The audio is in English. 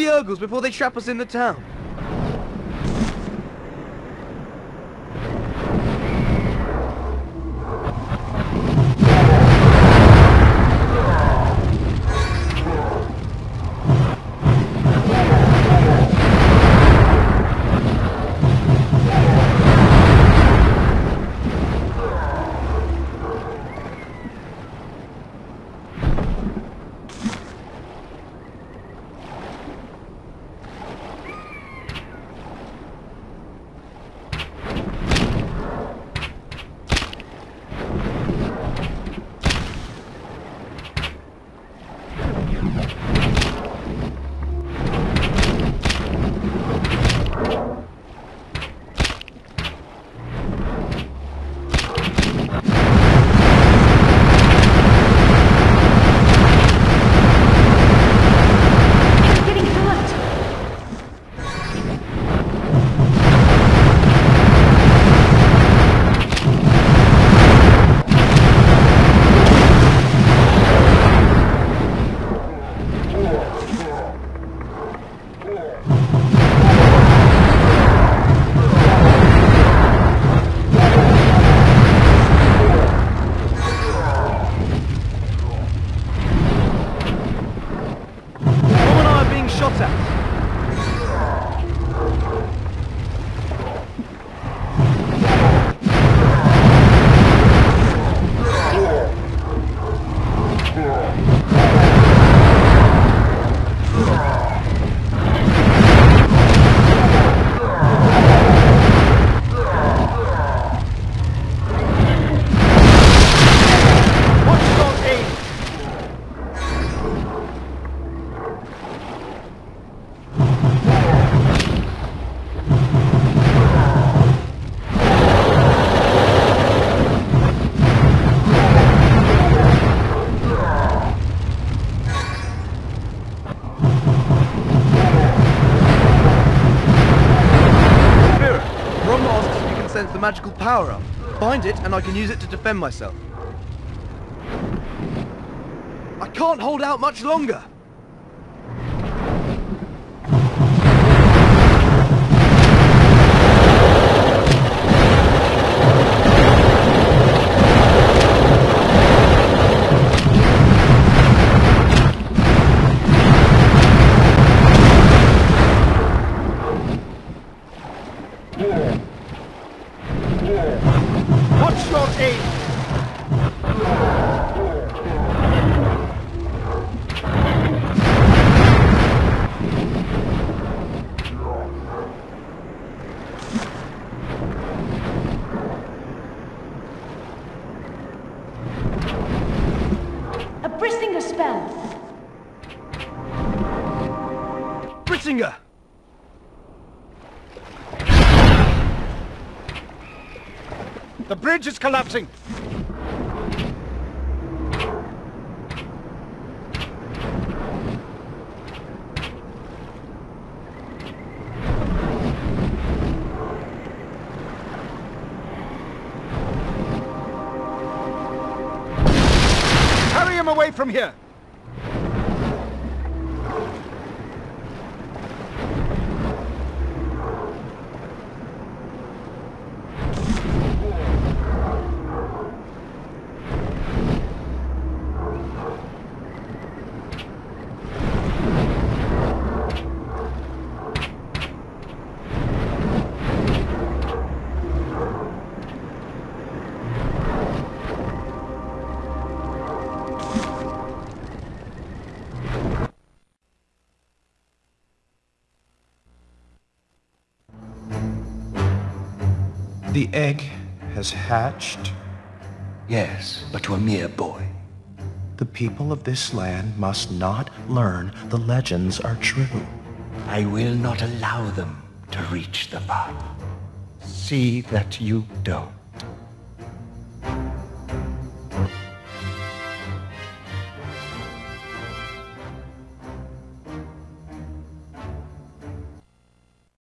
the Urgles before they trap us in the town. Magical power up. Find it and I can use it to defend myself. I can't hold out much longer. Rittinger spell. Rittinger. The bridge is collapsing. Away from here. The egg has hatched? Yes, but to a mere boy. The people of this land must not learn the legends are true. I will not allow them to reach the path. See that you don't.